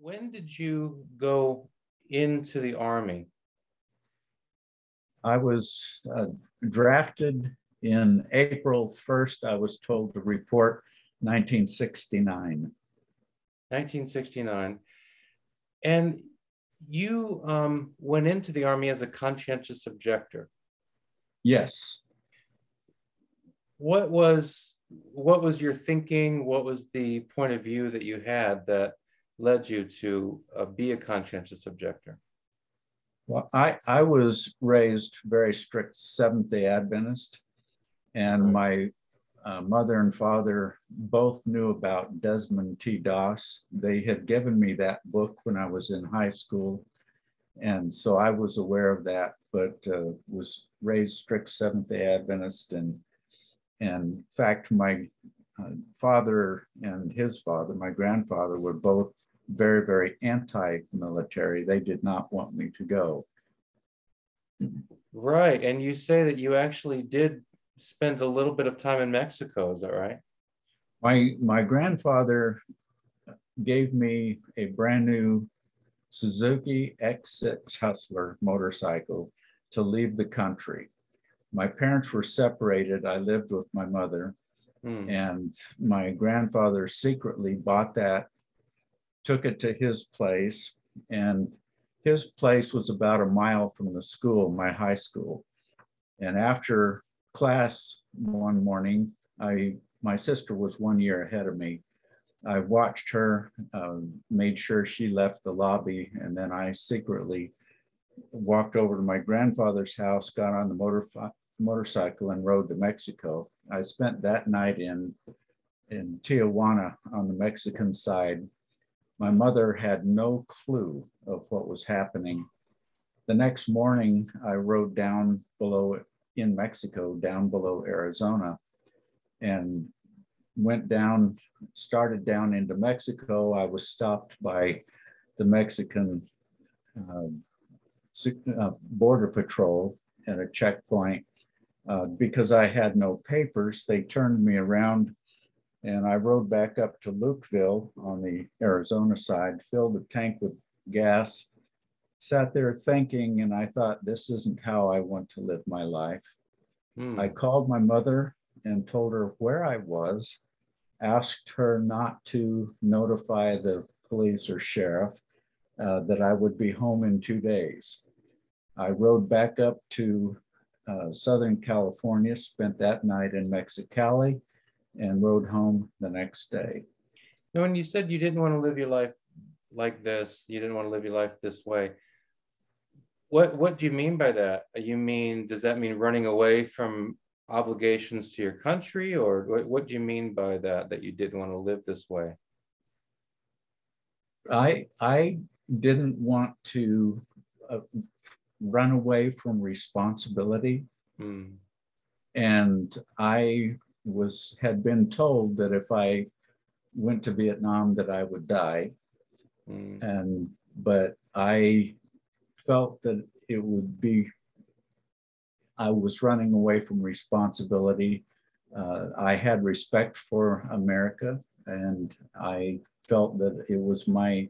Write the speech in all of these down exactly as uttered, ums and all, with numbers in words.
When did you go into the Army? I was uh, drafted in April first. I was told to report nineteen sixty-nine. nineteen sixty-nine. And you um, went into the Army as a conscientious objector. Yes. What was, what was your thinking? What was the point of view that you had that led you to uh, be a conscientious objector? Well, I, I was raised very strict Seventh-day Adventist, and mm-hmm. my uh, mother and father both knew about Desmond T. Doss. They had given me that book when I was in high school, and so I was aware of that, but uh, was raised strict Seventh-day Adventist, and, and in fact, my uh, father and his father, my grandfather, were both very, very anti-military. They did not want me to go. Right, and you say that you actually did spend a little bit of time in Mexico, is that right? My, my grandfather gave me a brand new Suzuki X six Hustler motorcycle to leave the country. My parents were separated. I lived with my mother, mm. and my grandfather secretly bought that, took it to his place, and his place was about a mile from the school, my high school. And after class one morning, I my sister was one year ahead of me. I watched her, uh, made sure she left the lobby, and then I secretly walked over to my grandfather's house, got on the motor, motorcycle, and rode to Mexico. I spent that night in, in Tijuana on the Mexican side. My mother had no clue of what was happening. The next morning, I rode down below in Mexico, down below Arizona, and went down, started down into Mexico. I was stopped by the Mexican uh, border patrol at a checkpoint. Uh, because I had no papers, they turned me around, and I rode back up to Lukeville on the Arizona side, filled the tank with gas, sat there thinking, and I thought, this isn't how I want to live my life. Mm. I called my mother and told her where I was, asked her not to notify the police or sheriff uh, that I would be home in two days. I rode back up to uh, Southern California, spent that night in Mexicali, and rode home the next day. Now, when you said you didn't want to live your life like this, you didn't want to live your life this way, what, what do you mean by that? You mean, does that mean running away from obligations to your country? Or what, what do you mean by that, that you didn't want to live this way? I, I didn't want to uh, run away from responsibility. Mm. And I was had been told that if I went to Vietnam that I would die. Mm. And but I felt that it would be, I was running away from responsibility. Uh, I had respect for America, and I felt that it was my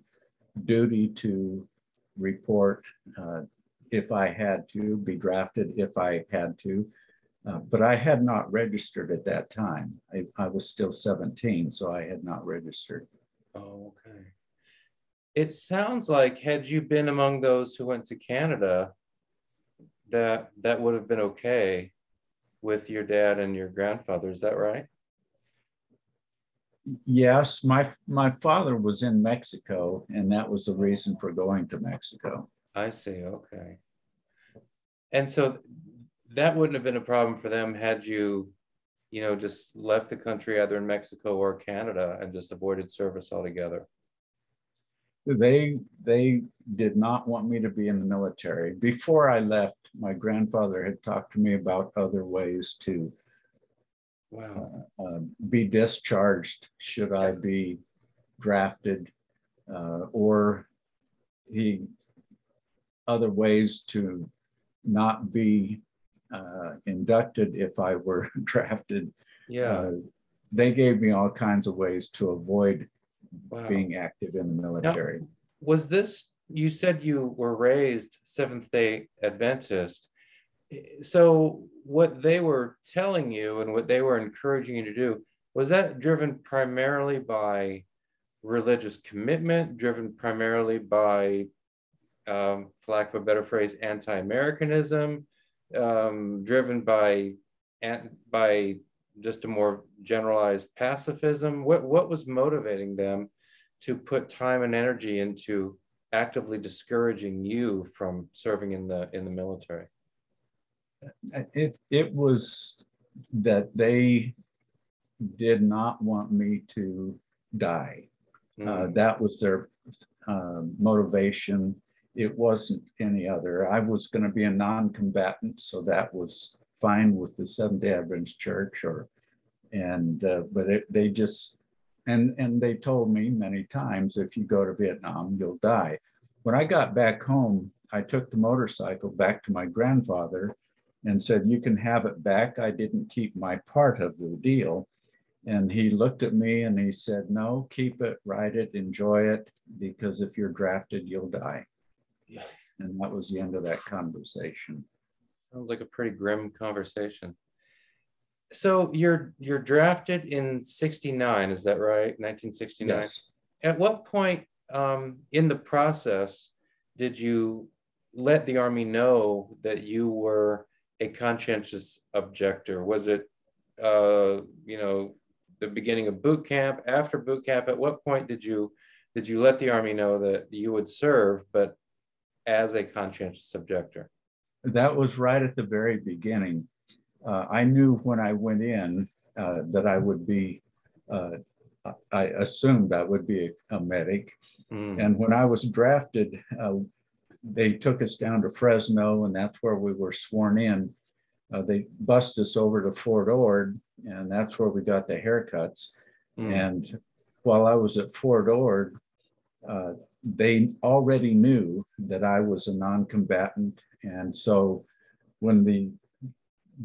duty to report uh, if I had to, be drafted if I had to. Uh, but I had not registered at that time. I, I was still seventeen, so I had not registered. Oh, okay. It sounds like had you been among those who went to Canada, that that would have been okay with your dad and your grandfather. Is that right? Yes, my, my father was in Mexico, and that was the reason for going to Mexico. I see, okay. And so that wouldn't have been a problem for them had you, you know, just left the country either in Mexico or Canada and just avoided service altogether. They, they did not want me to be in the military. Before I left, my grandfather had talked to me about other ways to wow. uh, uh, be discharged should I be drafted, uh, or he, other ways to not be Uh, inducted if I were drafted. Yeah, uh, they gave me all kinds of ways to avoid wow. being active in the military. Now, was this, you said you were raised Seventh-day Adventist. So what they were telling you and what they were encouraging you to do, was that driven primarily by religious commitment, driven primarily by, um, for lack of a better phrase, anti-Americanism, um, driven by, by just a more generalized pacifism? What, what was motivating them to put time and energy into actively discouraging you from serving in the, in the military? It, it was that they did not want me to die. Mm. Uh, that was their uh, motivation. It wasn't any other. I was going to be a non-combatant, so that was fine with the Seventh-day Adventist Church, or and uh, but it, they just and and they told me many times, if you go to Vietnam, you'll die. When I got back home, I took the motorcycle back to my grandfather and said, you can have it back. I didn't keep my part of the deal. And he looked at me and he said, no, keep it, ride it, enjoy it, because if you're drafted, you'll die. Yeah. And that was the end of that conversation. Sounds like a pretty grim conversation. So you're, you're drafted in sixty-nine, is that right? nineteen sixty-nine? Yes. At what point um, in the process did you let the Army know that you were a conscientious objector? Was it, uh, you know, the beginning of boot camp, after boot camp? At what point did you did you let the Army know that you would serve, but as a conscientious objector? That was right at the very beginning. Uh, I knew when I went in uh, that I would be, uh, I assumed I would be a, a medic. Mm. And when I was drafted, uh, they took us down to Fresno, and that's where we were sworn in. Uh, they bussed us over to Fort Ord, and that's where we got the haircuts. Mm. And while I was at Fort Ord, uh, they already knew that I was a non-combatant. And so when the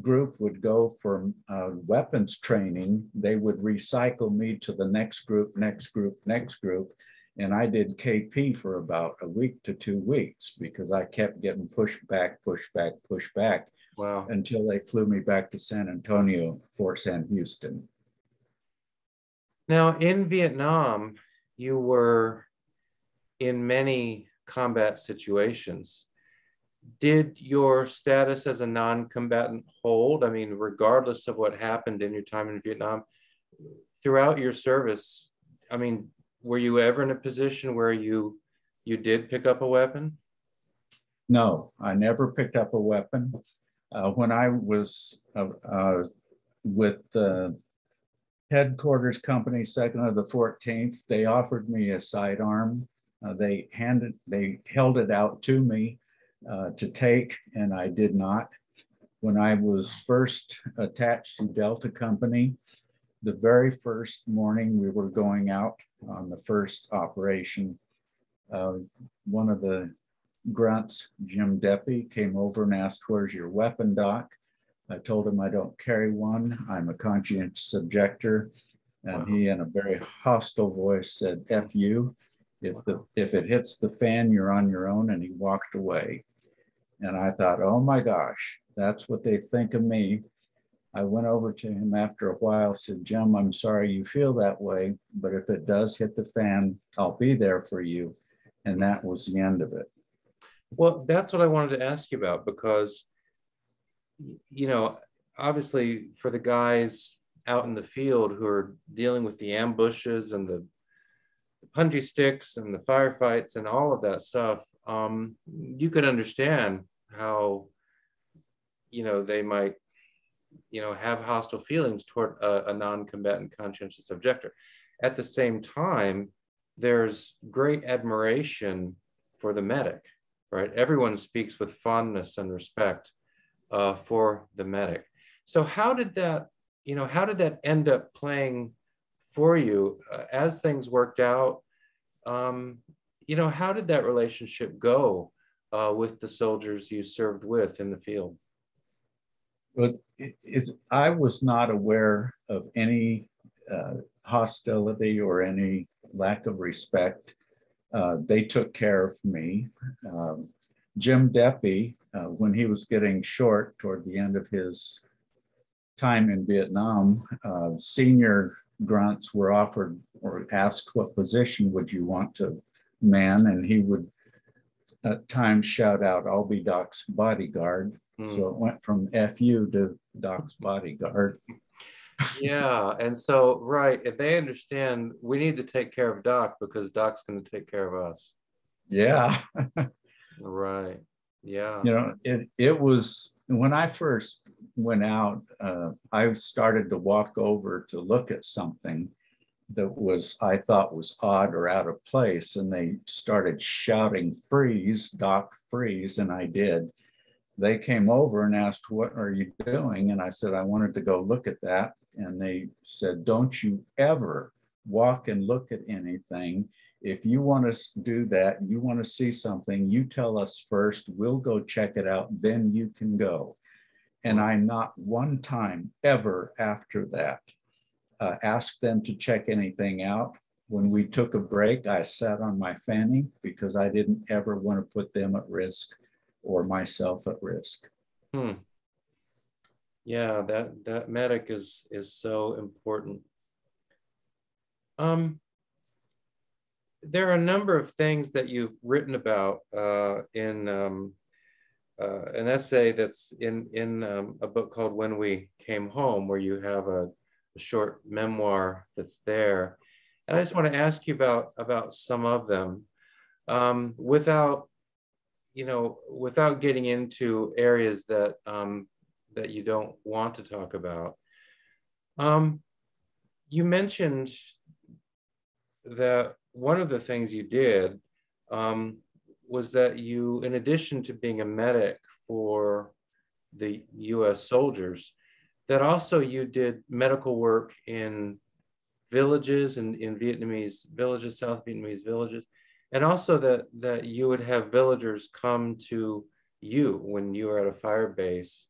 group would go for uh, weapons training, they would recycle me to the next group, next group, next group. And I did K P for about a week to two weeks because I kept getting pushed back, pushed back, pushed back. Wow. Until they flew me back to San Antonio, Fort Sam Houston. Now in Vietnam, you were in many combat situations. Did your status as a non-combatant hold? I mean, regardless of what happened in your time in Vietnam, throughout your service, I mean, were you ever in a position where you you did pick up a weapon? No, I never picked up a weapon. Uh, when I was uh, uh, with the headquarters company, second of the fourteenth, they offered me a sidearm. Uh, they handed, they held it out to me uh, to take, and I did not. When I was first attached to Delta Company, the very first morning we were going out on the first operation, uh, one of the grunts, Jim Deppi, came over and asked, where's your weapon, Doc? I told him I don't carry one. I'm a conscientious objector. And wow. He, in a very hostile voice, said, F you. If, wow. the, if it hits the fan, you're on your own. And he walked away. And I thought, oh my gosh, that's what they think of me. I went over to him after a while, said, Jim, I'm sorry you feel that way, but if it does hit the fan, I'll be there for you. And that was the end of it. Well, that's what I wanted to ask you about, because, you know, obviously for the guys out in the field who are dealing with the ambushes and the punji sticks and the firefights and all of that stuff, um, you could understand how, you know, they might, you know, have hostile feelings toward a, a non-combatant conscientious objector. At the same time, there's great admiration for the medic, right? Everyone speaks with fondness and respect uh, for the medic. So how did that, you know, how did that end up playing for you uh, as things worked out? Um, you know, how did that relationship go uh, with the soldiers you served with in the field? But it's, I was not aware of any uh, hostility or any lack of respect. Uh, they took care of me. Um, Jim Deppi, uh, when he was getting short toward the end of his time in Vietnam, uh, senior grunts were offered or asked, what position would you want to man? And he would at times shout out, I'll be Doc's bodyguard. Mm. So it went from F U to Doc's bodyguard. Yeah, and so, right, if they understand we need to take care of Doc because Doc's going to take care of us. Yeah. Right, yeah. You know, it, it was, when I first went out, uh, I started to walk over to look at something that was, I thought was odd or out of place, and they started shouting, freeze, Doc, freeze, and I did. They came over and asked, what are you doing? And I said, I wanted to go look at that. And they said, don't you ever walk and look at anything. If you want to do that, you want to see something, you tell us first, we'll go check it out, then you can go. And I not one time ever after that uh, asked them to check anything out. When we took a break, I sat on my fanny because I didn't ever want to put them at risk or myself at risk. Hmm. Yeah, that, that medic is, is so important. Um, there are a number of things that you've written about uh, in um, uh, an essay that's in, in um, a book called When We Came Home, where you have a, a short memoir that's there. And I just want to ask you about, about some of them um, without, you know, without getting into areas that, um, that you don't want to talk about. Um, you mentioned that one of the things you did um, was that you, in addition to being a medic for the U S soldiers, that also you did medical work in villages and in Vietnamese villages, South Vietnamese villages, and also that, that you would have villagers come to you when you were at a fire base.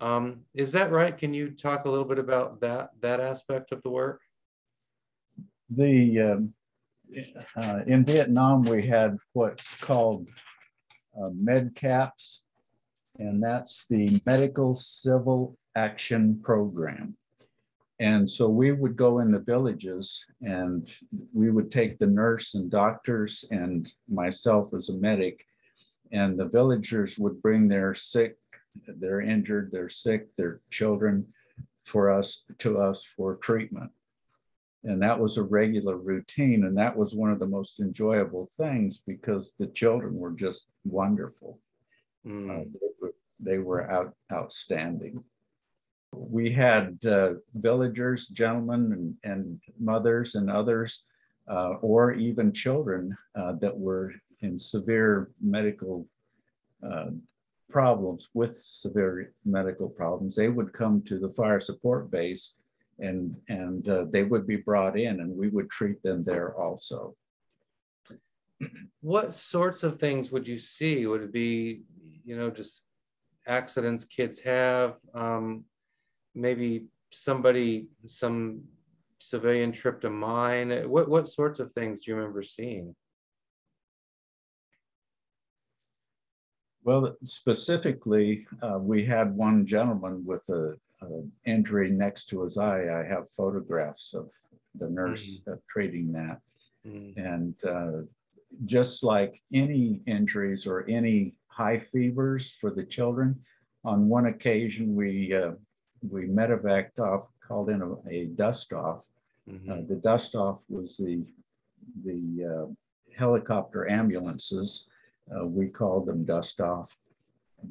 Um, is that right? Can you talk a little bit about that, that aspect of the work? The, um, uh, in Vietnam, we had what's called uh, MedCAPS, and that's the Medical Civil Action Program. And so we would go in the villages and we would take the nurse and doctors and myself as a medic, and the villagers would bring their sick, their injured, their sick, their children for us, to us for treatment. And that was a regular routine. And that was one of the most enjoyable things because the children were just wonderful. Mm. Uh, they were, they were out, outstanding. We had uh, villagers, gentlemen and, and mothers and others, uh, or even children uh, that were in severe medical uh, problems, with severe medical problems. They would come to the fire support base and, and uh, they would be brought in and we would treat them there also. What sorts of things would you see? Would it be, you know, just accidents kids have? Um, maybe somebody, some civilian tripped a mine? What, what sorts of things do you remember seeing? Well, specifically, uh, we had one gentleman with a, an injury next to his eye. I have photographs of the nurse mm-hmm. treating that. Mm-hmm. And uh, just like any injuries or any high fevers for the children, on one occasion we uh, we medevaced off, called in a, a dust off. Mm-hmm. Uh, the dust off was the, the uh, helicopter ambulances. Uh, we called them dust off.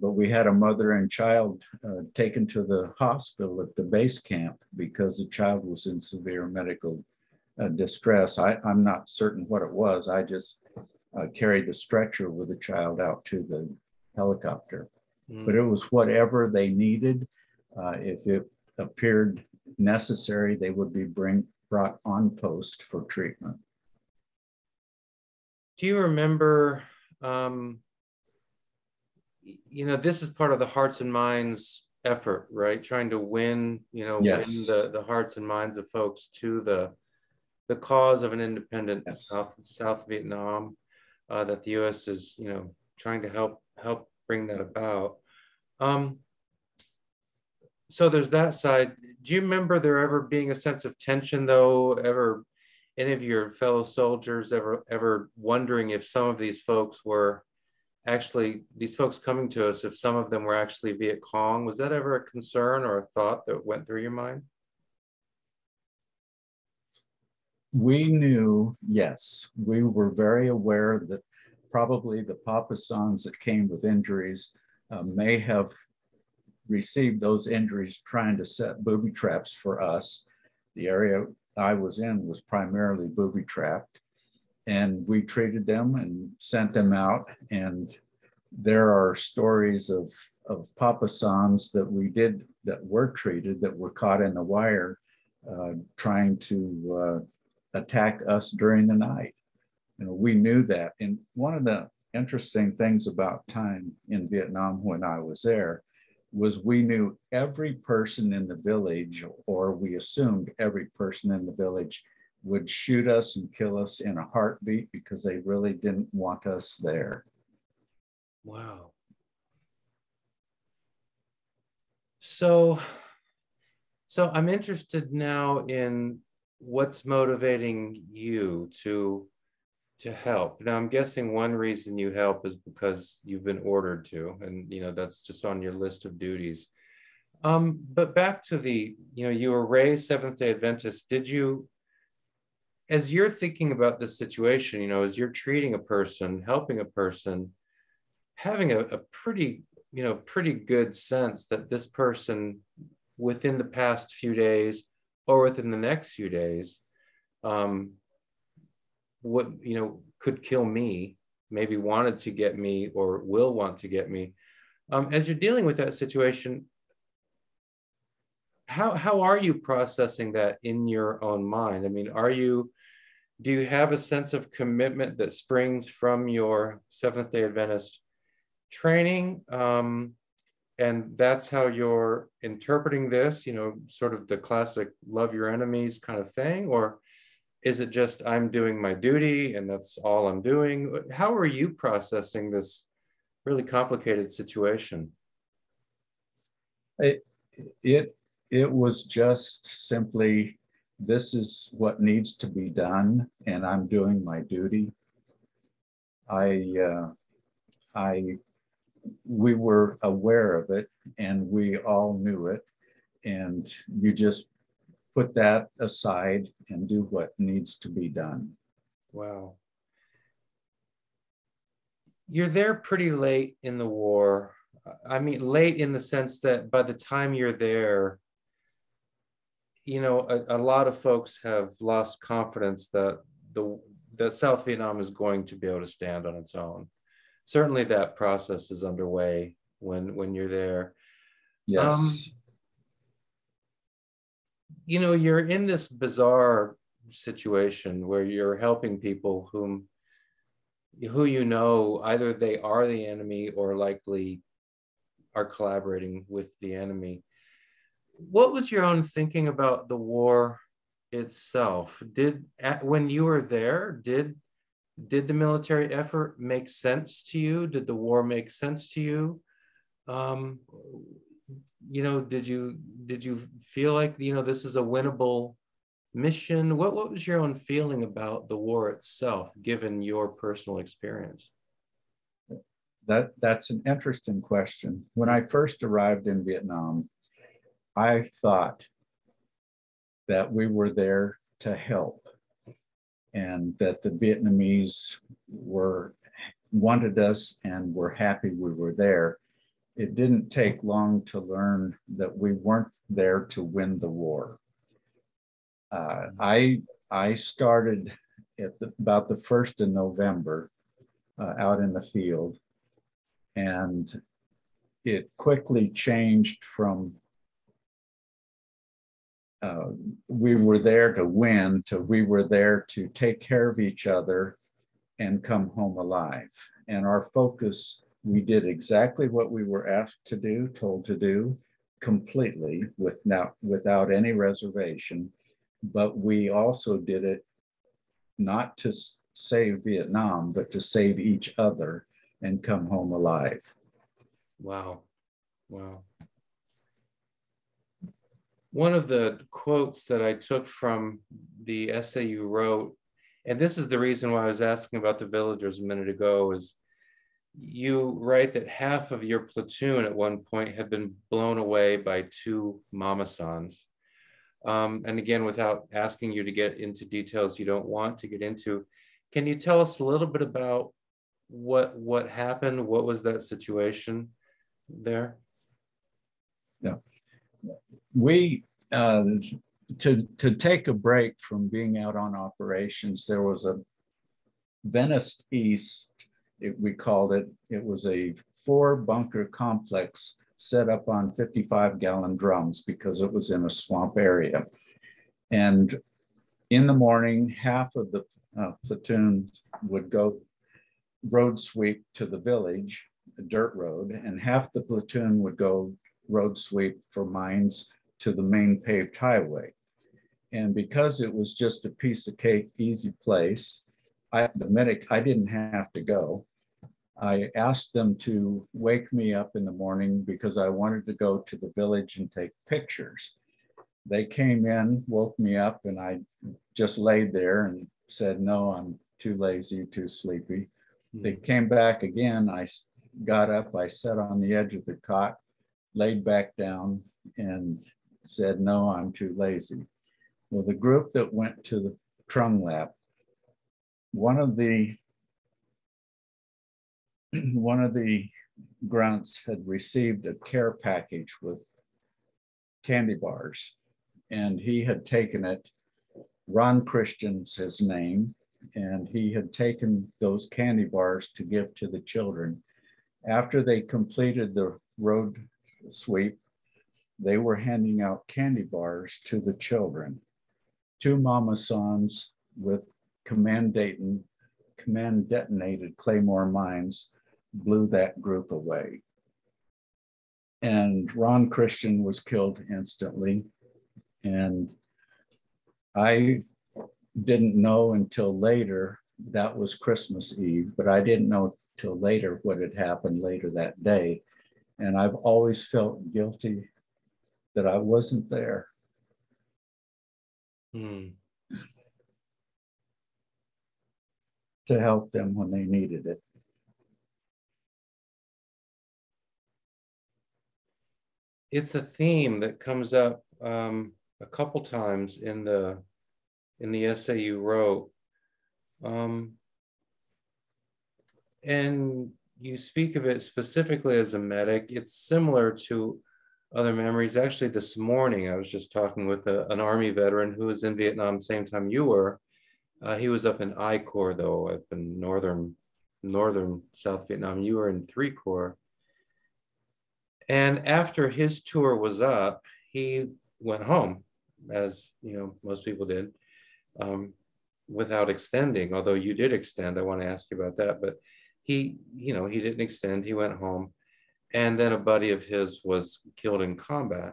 But we had a mother and child uh, taken to the hospital at the base camp because the child was in severe medical uh, distress. I, I'm not certain what it was. I just uh, carried the stretcher with the child out to the helicopter. Mm-hmm. But it was whatever they needed. Uh, if it appeared necessary, they would be bring, brought on post for treatment. Do you remember, um, you know, this is part of the hearts and minds effort, right? Trying to win, you know, yes. win the, the hearts and minds of folks to the, the cause of an independent yes. South, South Vietnam. uh, that the U S is, you know, trying to help help bring that about. Um, so there's that side. Do you remember there ever being a sense of tension, though? Ever any of your fellow soldiers ever ever wondering if some of these folks were actually these folks coming to us, if some of them were actually Viet Cong? Was that ever a concern or a thought that went through your mind? We knew, yes, we were very aware that probably the Papasons that came with injuries uh, may have received those injuries trying to set booby traps for us. The area I was in was primarily booby trapped, and we treated them and sent them out. And there are stories of, of Papasons that we did, that were treated, that were caught in the wire uh, trying to uh, attack us during the night. You know, we knew that. And one of the interesting things about time in Vietnam when I was there was we knew every person in the village, or we assumed every person in the village would shoot us and kill us in a heartbeat because they really didn't want us there. Wow. So, so I'm interested now in what's motivating you to to help. Now, I'm guessing one reason you help is because you've been ordered to, and you know that's just on your list of duties. Um, but back to the, you know, you were raised Seventh-day Adventist. Did you, as you're thinking about this situation, you know, as you're treating a person, helping a person, having a, a pretty, you know, pretty good sense that this person within the past few days or within the next few days, um, what, you know, could kill me, maybe wanted to get me or will want to get me. Um, as you're dealing with that situation, how, how are you processing that in your own mind? I mean, are you, do you have a sense of commitment that springs from your Seventh-day Adventist training? Um, And that's how you're interpreting this, you know, sort of the classic love your enemies kind of thing? Or is it just I'm doing my duty and that's all I'm doing? How are you processing this really complicated situation? It, it, it was just simply, this is what needs to be done and I'm doing my duty. I, uh, I, we were aware of it and we all knew it, and you just put that aside and do what needs to be done. Wow. You're there pretty late in the war. I mean, late in the sense that by the time you're there, you know, a, a lot of folks have lost confidence that the that South Vietnam is going to be able to stand on its own. Certainly that process is underway when, when you're there. Yes. Um, you know, you're in this bizarre situation where you're helping people whom, who you know, either they are the enemy or likely are collaborating with the enemy. What was your own thinking about the war itself? Did, when you were there, did Did the military effort make sense to you? Did the war make sense to you? Um, you know, did you did you feel like, you know, this is a winnable mission? What what was your own feeling about the war itself, given your personal experience? That that's an interesting question. When I first arrived in Vietnam, I thought that we were there to help, and that the Vietnamese were wanted us and were happy we were there. It didn't take long to learn that we weren't there to win the war. Uh, I, I started at the, about the first of November uh, out in the field, and it quickly changed from Uh, we were there to win, to we were there to take care of each other and come home alive. And our focus, we did exactly what we were asked to do, told to do, completely, without, without any reservation. But we also did it not to save Vietnam, but to save each other and come home alive. Wow. Wow. One of the quotes that I took from the essay you wrote, and this is the reason why I was asking about the villagers a minute ago, is you write that half of your platoon at one point had been blown away by two Mamasans. Um, and again, without asking you to get into details you don't want to get into, can you tell us a little bit about what what happened? What was that situation there? Yeah, we uh, to to take a break from being out on operations. There was a Venice East, it, we called it. It was a four bunker complex set up on fifty-five gallon drums because it was in a swamp area. And in the morning, half of the uh, platoon would go road sweep to the village, a dirt road, and half the platoon would go road sweep for mines to the main paved highway. And because it was just a piece of cake, easy place, I, the medic, I didn't have to go. I asked them to wake me up in the morning because I wanted to go to the village and take pictures. They came in, woke me up, and I just laid there and said, no, I'm too lazy, too sleepy. Mm-hmm. They came back again. I got up, I sat on the edge of the cot, laid back down, and said, no, I'm too lazy. Well, the group that went to the Trung Lap, one of the One of the grunts had received a care package with candy bars, and he had taken it. Ron Christian's his name, and he had taken those candy bars to give to the children. After they completed the road sweep, they were handing out candy bars to the children. Two Mamasans with command Dayton, command detonated Claymore mines, blew that group away. And Ron Christian was killed instantly. And I didn't know until later, that was Christmas Eve, but I didn't know till later what had happened later that day. And I've always felt guilty that I wasn't there. Hmm. To help them when they needed it. It's a theme that comes up um, a couple times in the in the essay you wrote, um, and you speak of it specifically as a medic. It's similar to other memories. Actually, this morning I was just talking with a, an Army veteran who was in Vietnam same time you were. Uh, he was up in I Corps though, up in northern, northern South Vietnam. You were in three Corps. And after his tour was up, he went home, as you know, most people did, um, without extending. Although you did extend, I want to ask you about that. But he, you know, he didn't extend. He went home, and then a buddy of his was killed in combat.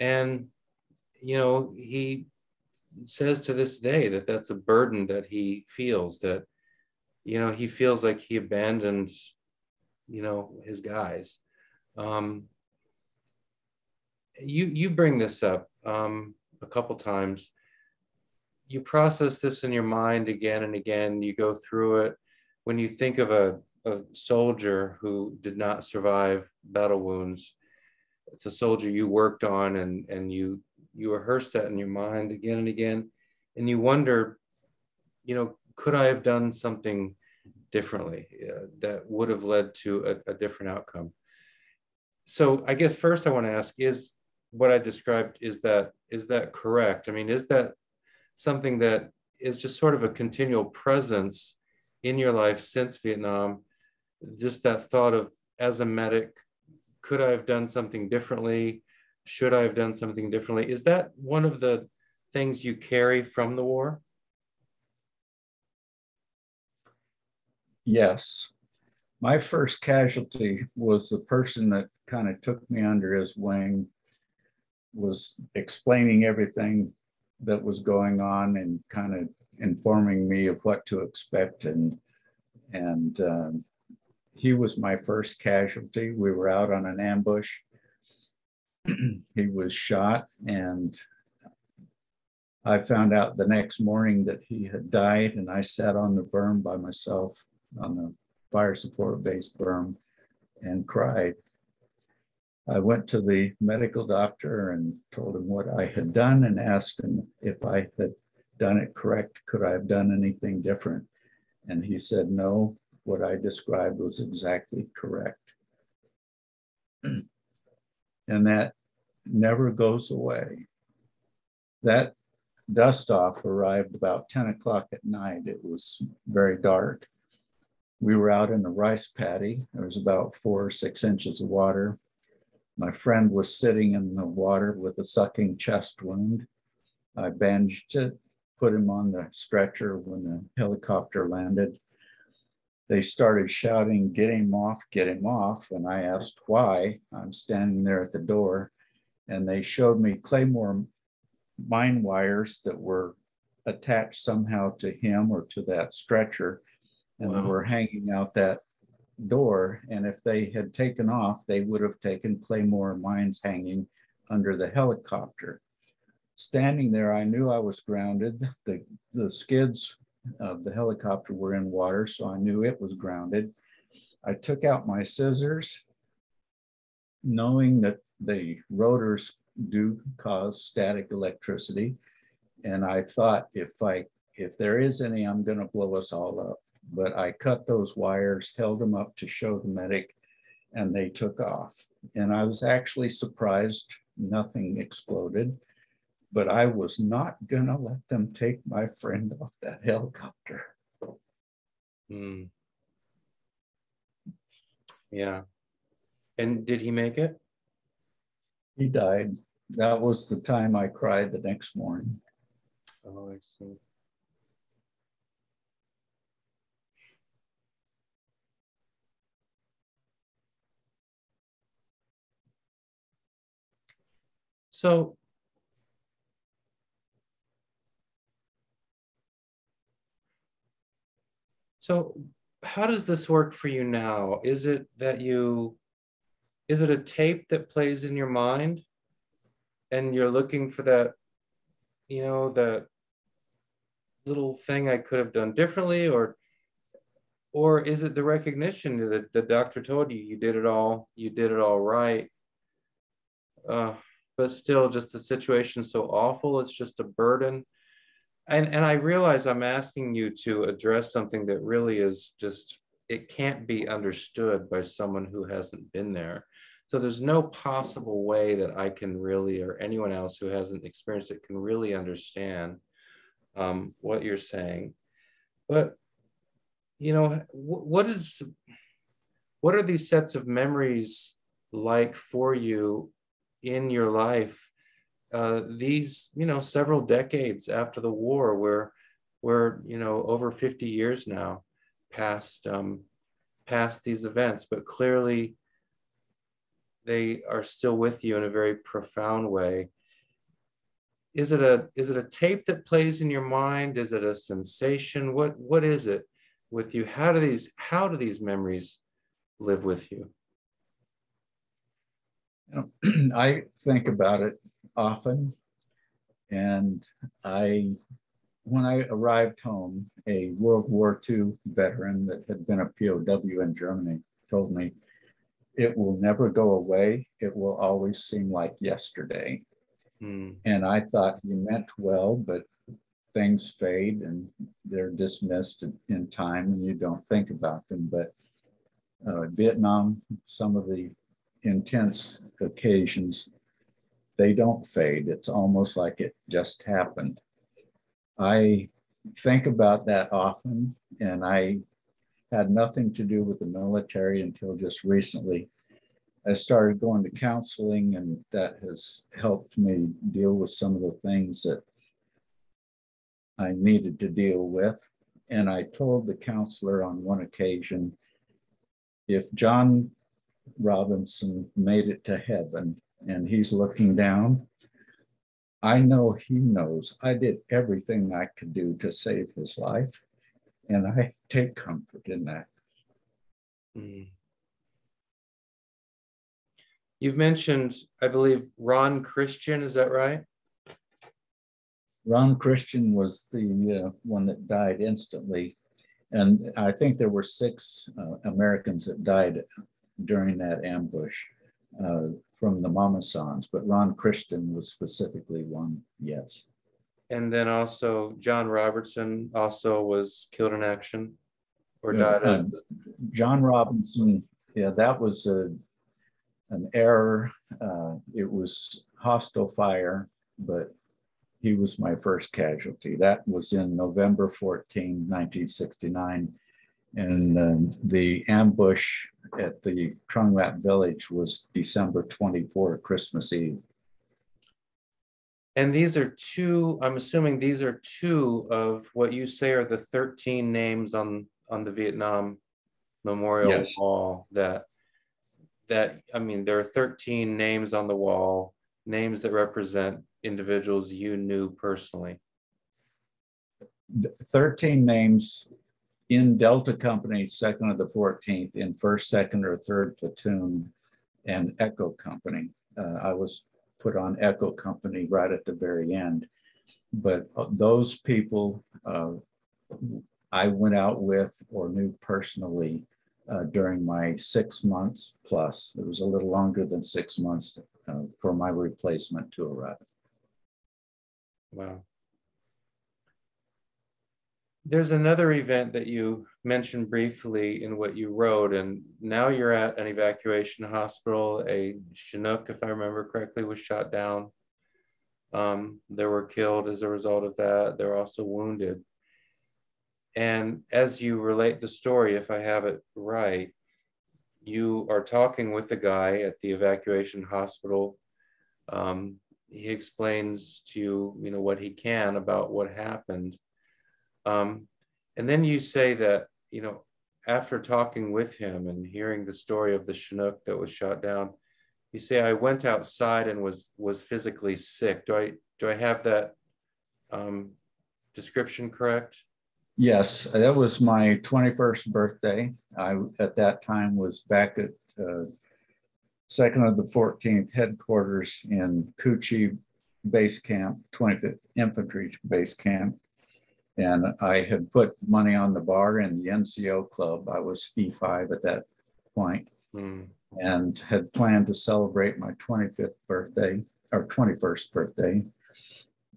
And you know, he says to this day that that's a burden that he feels, that, you know, he feels like he abandoned, you know, his guys. Um, you, you bring this up um, a couple times. You process this in your mind again and again, you go through it. When you think of a, a soldier who did not survive battle wounds, it's a soldier you worked on, and, and you you rehearse that in your mind again and again, and you wonder, you know, could I have done something differently uh, that would have led to a, a different outcome? So I guess first I want to ask, is what I described, is that is that correct? I mean, is that something that is just sort of a continual presence in your life since Vietnam, just that thought of, as a medic, could I have done something differently? Should I have done something differently? Is that one of the things you carry from the war? Yes. My first casualty was the person that kind of took me under his wing, was explaining everything that was going on and kind of informing me of what to expect, and and um, he was my first casualty. We were out on an ambush. He was shot, and I found out the next morning that he had died, and I sat on the berm by myself on the fire support base berm and cried. I went to the medical doctor and told him what I had done and asked him if I had done it correct. Could I have done anything different? And he said, no, what I described was exactly correct. And that never goes away. That dust off arrived about ten o'clock at night. It was very dark. We were out in the rice paddy. There was about four or six inches of water. My friend was sitting in the water with a sucking chest wound. I bandaged it, put him on the stretcher when the helicopter landed. They started shouting, get him off, get him off. And I asked why. I'm standing there at the door, and they showed me Claymore mine wires that were attached somehow to him or to that stretcher, and wow. were hanging out that door, and if they had taken off, they would have taken Claymore mines hanging under the helicopter. Standing there, I knew I was grounded. The, the skids of the helicopter were in water, so I knew it was grounded. I took out my scissors, knowing that the rotors do cause static electricity, and I thought, if I if there is any, I'm going to blow us all up. But I cut those wires, held them up to show the medic, and they took off. And I was actually surprised nothing exploded, but I was not gonna let them take my friend off that helicopter. Hmm. Yeah. And did he make it? He died. That was the time I cried the next morning. Oh, I see. So, so how does this work for you now? Is it that you, is it a tape that plays in your mind and you're looking for that, you know, that little thing I could have done differently, or, or is it the recognition that the doctor told you, you did it all, you did it all right? Uh, But still, just the situation so awful, it's just a burden. And, and I realize I'm asking you to address something that really is just, it can't be understood by someone who hasn't been there. So there's no possible way that I can really, or anyone else who hasn't experienced it, can really understand um, what you're saying. But, you know, what is, what are these sets of memories like for you in your life, uh, these, you know, several decades after the war, where, where, you know, over fifty years now past, um, past these events, but clearly they are still with you in a very profound way. Is it a, is it a tape that plays in your mind? Is it a sensation? What, what is it with you? How do these, how do these memories live with you? I think about it often, and I, when I arrived home, a World War Two veteran that had been a P O W in Germany told me, it will never go away, it will always seem like yesterday. Mm. And I thought he meant well, but things fade and they're dismissed in time and you don't think about them. But uh, Vietnam, some of the intense occasions, they don't fade. It's almost like it just happened. I think about that often, and I had nothing to do with the military until just recently. I started going to counseling, and that has helped me deal with some of the things that I needed to deal with. And I told the counselor on one occasion, if John Robinson made it to heaven and he's looking down, I know he knows I did everything I could do to save his life, and I take comfort in that. Mm. You've mentioned, I believe, Ron Christian, is that right? Ron Christian was the uh, one that died instantly. And I think there were six uh, Americans that died during that ambush uh, from the Momasans, but Ron Christian was specifically one, yes. And then also John Robinson also was killed in action or died. Uh, as John Robinson, yeah, that was a, an error. Uh, it was hostile fire, but he was my first casualty. That was in November fourteenth, nineteen sixty-nine. And um, the ambush at the Trung Lập village was December twenty-fourth, Christmas Eve. And these are two, I'm assuming these are two of what you say are the thirteen names on, on the Vietnam Memorial yes. Wall that, that, I mean, there are thirteen names on the wall, names that represent individuals you knew personally. thirteen names in Delta Company, second of the fourteenth, in first, second, or third platoon, and Echo Company. Uh, I was put on Echo Company right at the very end. But those people uh, I went out with or knew personally uh, during my six months plus. It was a little longer than six months uh, for my replacement to arrive. Wow. There's another event that you mentioned briefly in what you wrote, and now you're at an evacuation hospital. A Chinook, if I remember correctly, was shot down. Um, they were killed as a result of that. They're also wounded. And as you relate the story, if I have it right, you are talking with the guy at the evacuation hospital. Um, He explains to you, you know, what he can about what happened. Um, and then you say that, you know, after talking with him and hearing the story of the Chinook that was shot down, you say, I went outside and was was physically sick. Do I, do I have that um, description correct? Yes, that was my twenty-first birthday. I, at that time, was back at uh, second of the fourteenth headquarters in Cu Chi base camp, twenty-fifth Infantry base camp. And I had put money on the bar in the N C O club. I was E five at that point mm. and had planned to celebrate my twenty-fifth birthday or twenty-first birthday.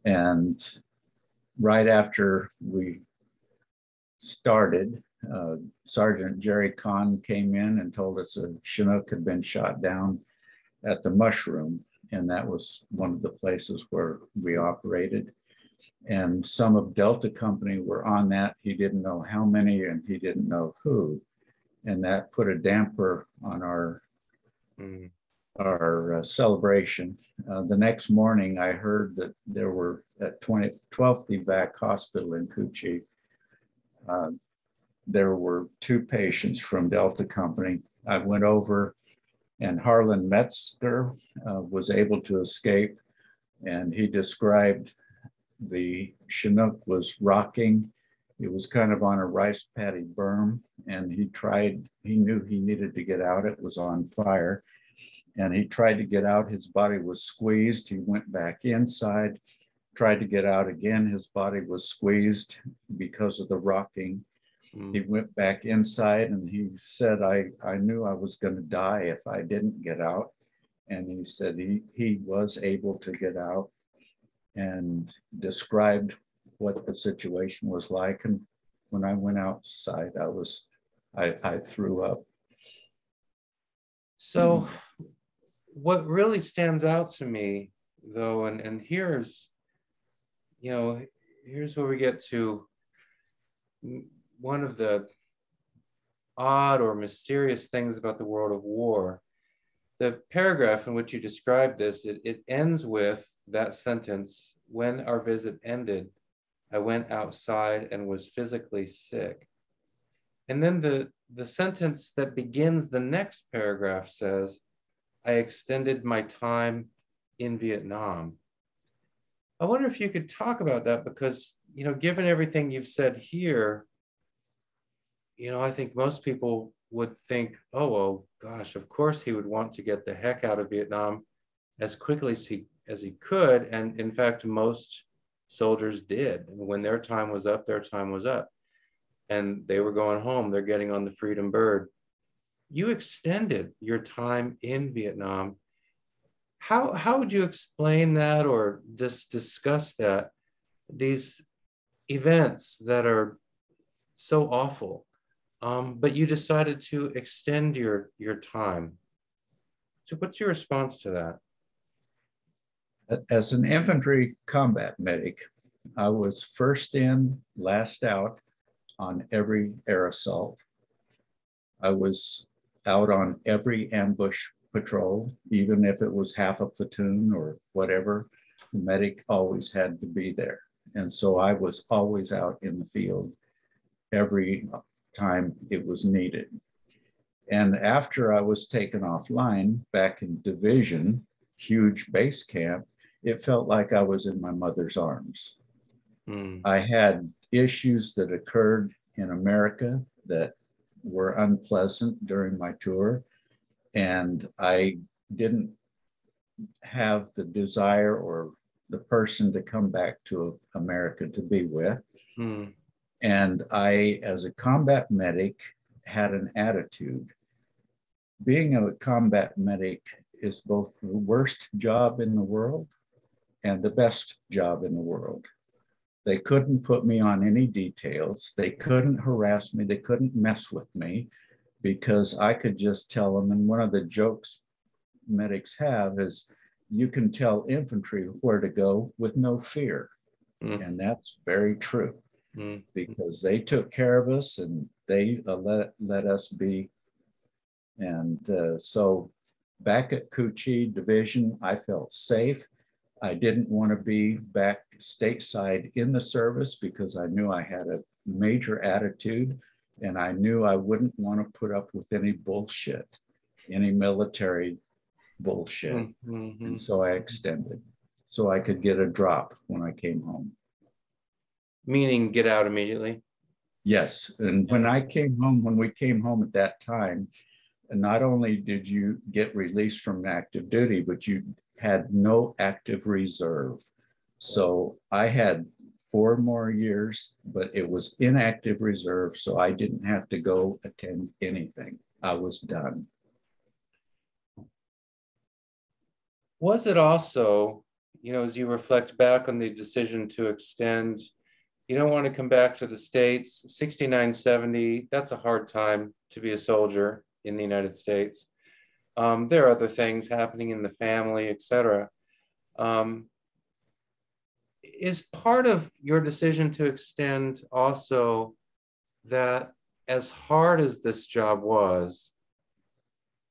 And right after we started, Uh, Sergeant Jerry Kahn came in and told us a Chinook had been shot down at the Mushroom, and that was one of the places where we operated. And some of Delta Company were on that. He didn't know how many and he didn't know who. And that put a damper on our, mm. our uh, celebration. Uh, the next morning, I heard that there were at twelfth Evac Hospital in Cu Chi, uh, there were two patients from Delta Company. I went over and Harlan Metzger uh, was able to escape, and he described the Chinook was rocking. It was kind of on a rice paddy berm, and he tried, he knew he needed to get out. It was on fire, and he tried to get out. His body was squeezed. He went back inside, tried to get out again. His body was squeezed because of the rocking. He went back inside and he said, I, I knew I was going to die if I didn't get out. And he said he, he was able to get out and described what the situation was like. And when I went outside, I was, I, I threw up. So what really stands out to me though, and, and here's, you know, here's where we get to one of the odd or mysterious things about the world of war. The paragraph in which you describe this, it, it ends with that sentence, when our visit ended, I went outside and was physically sick. And then the, the sentence that begins the next paragraph says, I extended my time in Vietnam. I wonder if you could talk about that, because, you know, given everything you've said here, you know, I think most people would think, oh, well, gosh, of course he would want to get the heck out of Vietnam as quickly as he, as he could. And in fact, most soldiers did. When their time was up, their time was up. And they were going home. They're getting on the Freedom Bird. You extended your time in Vietnam. How, how would you explain that, or just discuss that, these events that are so awful, um, but you decided to extend your, your time? So what's your response to that? As an infantry combat medic, I was first in, last out on every air assault. I was out on every ambush patrol, even if it was half a platoon or whatever, the medic always had to be there. And so I was always out in the field every time it was needed. And after I was taken offline back in division, huge base camp, it felt like I was in my mother's arms. Mm. I had issues that occurred in America that were unpleasant during my tour, and I didn't have the desire or the person to come back to America to be with. Mm. And I, as a combat medic, had an attitude. Being a combat medic is both the worst job in the world and the best job in the world. They couldn't put me on any details. They couldn't harass me. They couldn't mess with me, because I could just tell them. And one of the jokes medics have is, you can tell infantry where to go with no fear. Mm. And that's very true, mm. because they took care of us and they uh, let, let us be. And uh, so back at Cu Chi Division, I felt safe. I didn't want to be back stateside in the service because I knew I had a major attitude, and I knew I wouldn't want to put up with any bullshit, any military bullshit. Mm-hmm. And so I extended so I could get a drop when I came home. Meaning get out immediately? Yes. And when I came home, when we came home at that time, not only did you get released from active duty, but you had no active reserve. So I had four more years, but it was inactive reserve. So I didn't have to go attend anything. I was done. Was it also, you know, as you reflect back on the decision to extend, you don't want to come back to the States, sixty-nine, seventy, that's a hard time to be a soldier in the United States. Um, there are other things happening in the family, et cetera. Um, is part of your decision to extend also that as hard as this job was,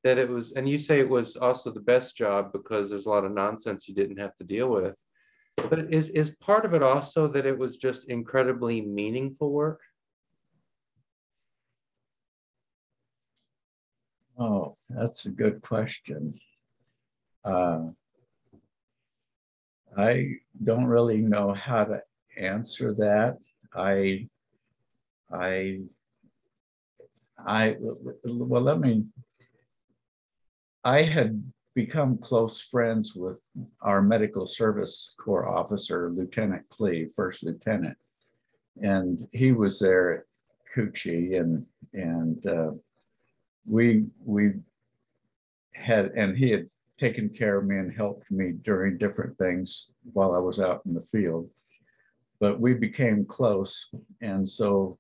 that it was, and you say it was also the best job because there's a lot of nonsense you didn't have to deal with, but is, is part of it also that it was just incredibly meaningful work? Oh, that's a good question. Uh, I don't really know how to answer that. I, I, I, well, let me, I had become close friends with our medical service corps officer, Lieutenant Clee, first lieutenant, and he was there at Cu Chi, and, and, uh, We we had, and he had taken care of me and helped me during different things while I was out in the field, but we became close. And so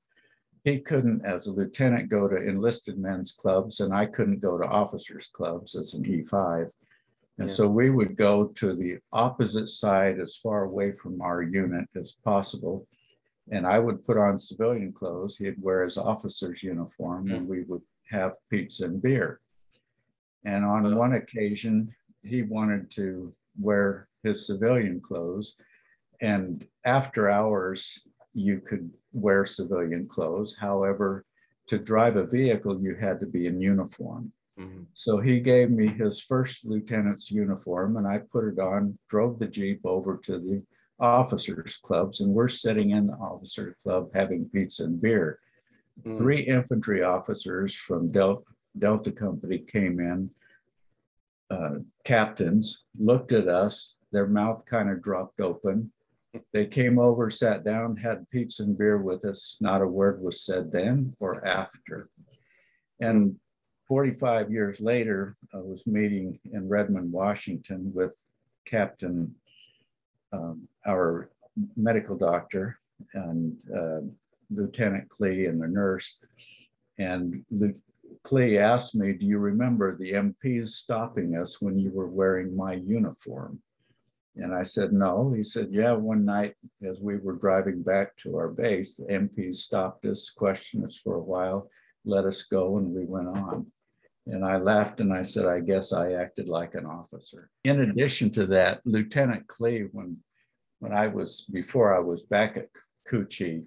he couldn't, as a lieutenant, go to enlisted men's clubs, and I couldn't go to officers' clubs as an E five. And yeah. So we would go to the opposite side as far away from our unit as possible. And I would put on civilian clothes. He'd wear his officer's uniform, yeah. and we would have pizza and beer. And on oh. one occasion, he wanted to wear his civilian clothes. And after hours, you could wear civilian clothes. However, to drive a vehicle, you had to be in uniform. Mm-hmm. So he gave me his first lieutenant's uniform, and I put it on, drove the Jeep over to the officers' clubs, and we're sitting in the officers' club having pizza and beer. Mm. Three infantry officers from Del Delta Company came in, uh, captains, looked at us, their mouth kind of dropped open. They came over, sat down, had pizza and beer with us. Not a word was said then or after. And forty-five years later, I was meeting in Redmond, Washington with Captain, um, our medical doctor, and uh, Lieutenant Clee and the nurse. And the, Clee asked me, do you remember the M Ps stopping us when you were wearing my uniform? And I said, no. He said, yeah, one night as we were driving back to our base, the M Ps stopped us, questioned us for a while, let us go, and we went on. And I laughed and I said, I guess I acted like an officer. In addition to that, Lieutenant Clee, when, when I was, before I was back at Cu Chi,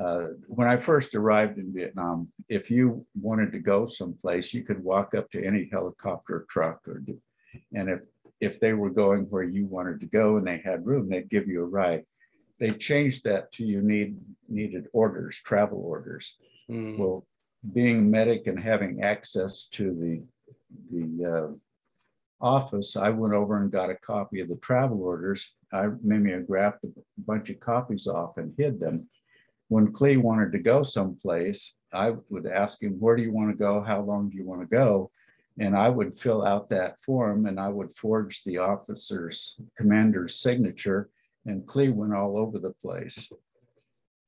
uh, when I first arrived in Vietnam, if you wanted to go someplace, you could walk up to any helicopter truck, or do, and if if they were going where you wanted to go and they had room, they'd give you a ride. They changed that to you need needed orders, travel orders. Mm. Well, being a medic and having access to the, the uh, office, I went over and got a copy of the travel orders. I mimeographed a bunch of copies off and hid them. When Clee wanted to go someplace, I would ask him, where do you want to go? How long do you want to go? And I would fill out that form and I would forge the officer's commander's signature, and Clee went all over the place.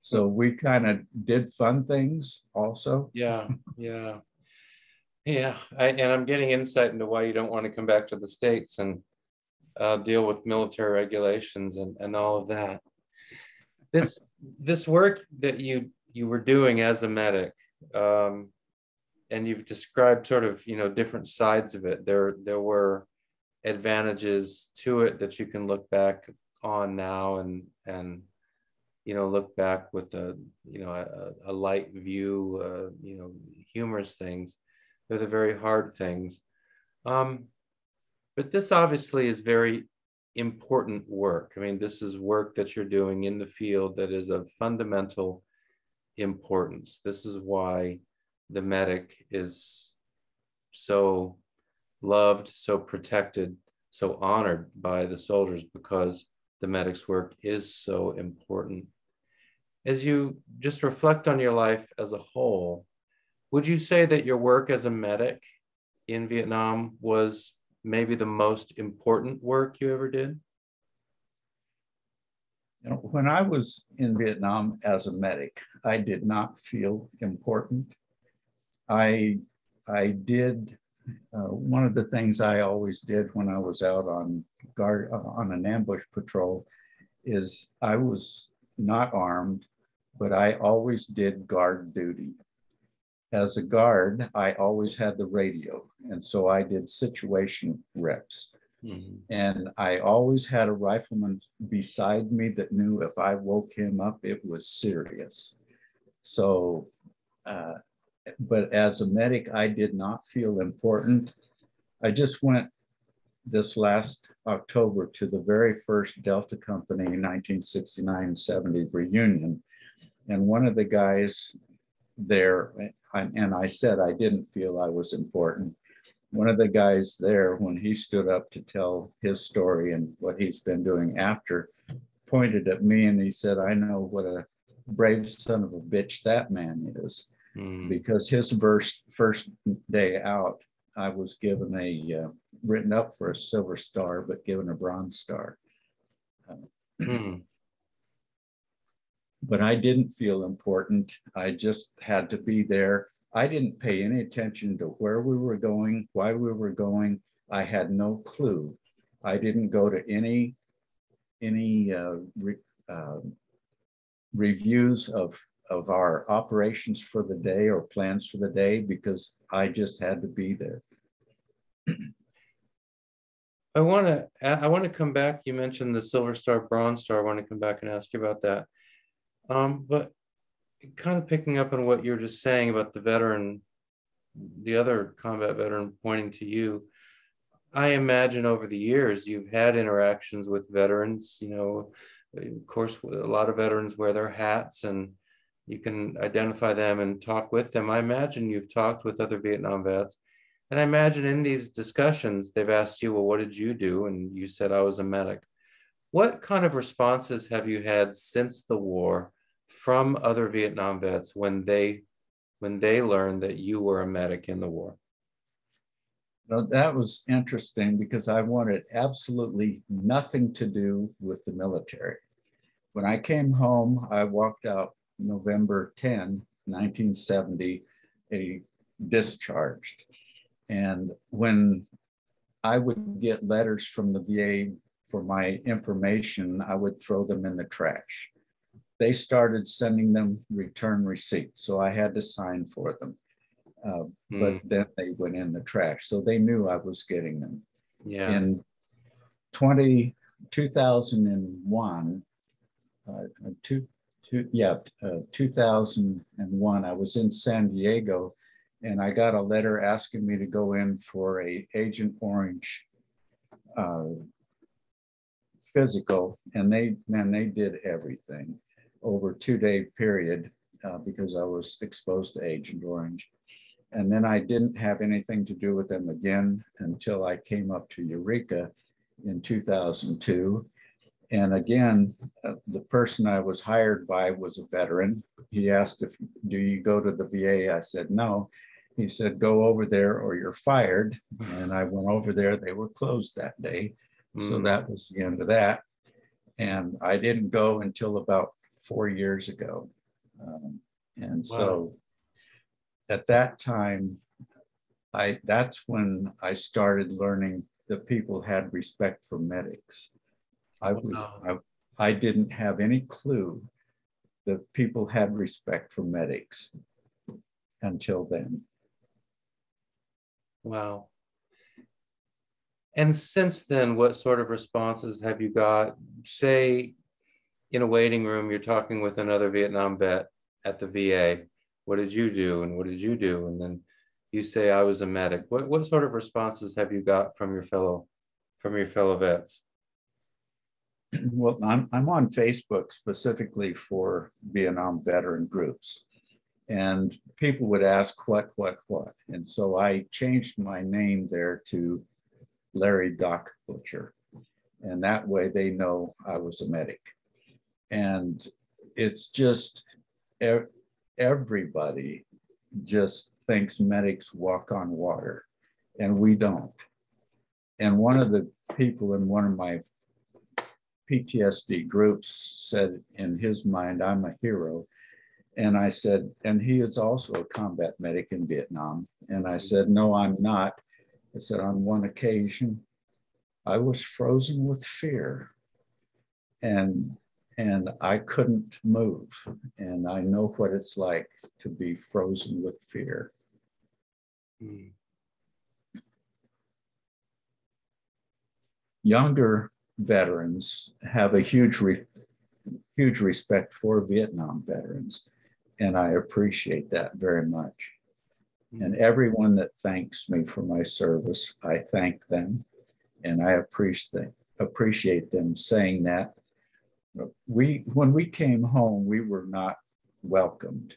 So we kind of did fun things also. Yeah, yeah, yeah. I, and I'm getting insight into why you don't want to come back to the States and uh, deal with military regulations and, and all of that. This this work that you, you were doing as a medic, um, and you've described sort of, you know, different sides of it. There, there were advantages to it that you can look back on now and, and you know, look back with a, you know, a, a light view, uh, you know, humorous things. They're the very hard things. Um, but this obviously is very important work. I mean, this is work that you're doing in the field that is of fundamental importance. This is why the medic is so loved, so protected, so honored by the soldiers, because the medic's work is so important. As you just reflect on your life as a whole, would you say that your work as a medic in Vietnam was maybe the most important work you ever did? You know, when I was in Vietnam as a medic, I did not feel important. I, I did, uh, one of the things I always did when I was out on guard, uh, on an ambush patrol, is I was not armed, but I always did guard duty. As a guard, I always had the radio, and so I did situation reps. Mm-hmm. And I always had a rifleman beside me that knew if I woke him up, it was serious. So, uh, but as a medic, I did not feel important. I just went this last October to the very first Delta Company nineteen sixty-nine seventy reunion. And one of the guys there, and I said I didn't feel I was important. One of the guys there, when he stood up to tell his story and what he's been doing after, pointed at me and he said, I know what a brave son of a bitch that man is. Mm. Because his first, first day out, I was given a, uh, written up for a Silver Star, but given a Bronze Star. Uh, mm. But I didn't feel important. I just had to be there. I didn't pay any attention to where we were going, why we were going. I had no clue. I didn't go to any, any uh, re, uh, reviews of of our operations for the day or plans for the day, because I just had to be there. I want to I want to come back. You mentioned the Silver Star, Bronze Star. I want to come back and ask you about that. Um, but kind of picking up on what you were just saying about the veteran, the other combat veteran pointing to you, I imagine over the years you've had interactions with veterans. You know, of course, a lot of veterans wear their hats, and you can identify them and talk with them. I imagine you've talked with other Vietnam vets, and I imagine in these discussions they've asked you, well, what did you do? And you said, I was a medic. What kind of responses have you had since the war from other Vietnam vets when they when they learned that you were a medic in the war? Well, that was interesting because I wanted absolutely nothing to do with the military. When I came home, I walked out November tenth, nineteen seventy, a discharged. And when I would get letters from the V A for my information, I would throw them in the trash. They started sending them return receipts, so I had to sign for them. Uh, mm. But then they went in the trash, so they knew I was getting them. Yeah. In two thousand one, uh, two, two, yeah, uh, two thousand one, I was in San Diego, and I got a letter asking me to go in for a Agent Orange uh, physical, and they, man, they did everything over a two-day period uh, because I was exposed to Agent Orange. And then I didn't have anything to do with them again until I came up to Eureka in two thousand two. And again, uh, the person I was hired by was a veteran. He asked, if, do you go to the V A? I said, no. He said, go over there or you're fired. And I went over there. They were closed that day. Mm. So that was the end of that. And I didn't go until about four years ago. Um, and wow. so at that time, I that's when I started learning that people had respect for medics. I was wow. I, I didn't have any clue that people had respect for medics until then. Wow. And since then, what sort of responses have you got? Say, in a waiting room, you're talking with another Vietnam vet at the V A. What did you do? And what did you do? And then you say, I was a medic. What, what sort of responses have you got from your fellow, from your fellow vets? Well, I'm, I'm on Facebook specifically for Vietnam veteran groups. And people would ask what, what, what. And so I changed my name there to Larry Doc Butcher. And that way they know I was a medic. And it's just, everybody just thinks medics walk on water, and we don't. And one of the people in one of my P T S D groups said, in his mind, I'm a hero. And I said, and he is also a combat medic in Vietnam. And I said, no, I'm not. I said, on one occasion, I was frozen with fear. And And I couldn't move. And I know what it's like to be frozen with fear. Mm. Younger veterans have a huge, re huge respect for Vietnam veterans. And I appreciate that very much. Mm. And everyone that thanks me for my service, I thank them. And I appreciate appreciate them saying that. We, when we came home, we were not welcomed.